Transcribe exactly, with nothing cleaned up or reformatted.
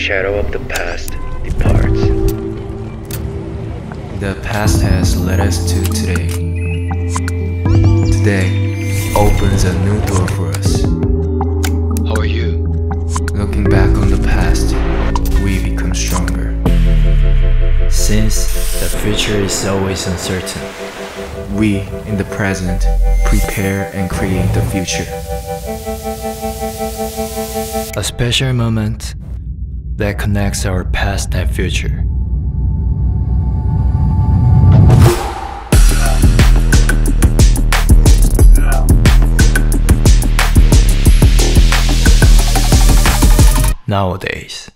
shadow of the past departs. The past has led us to today. Today opens a new door for us. How are you? Looking back on the past, we become stronger. Since the future is always uncertain, we in the present prepare and create the future. A special moment that connects our past and future. Nowadays.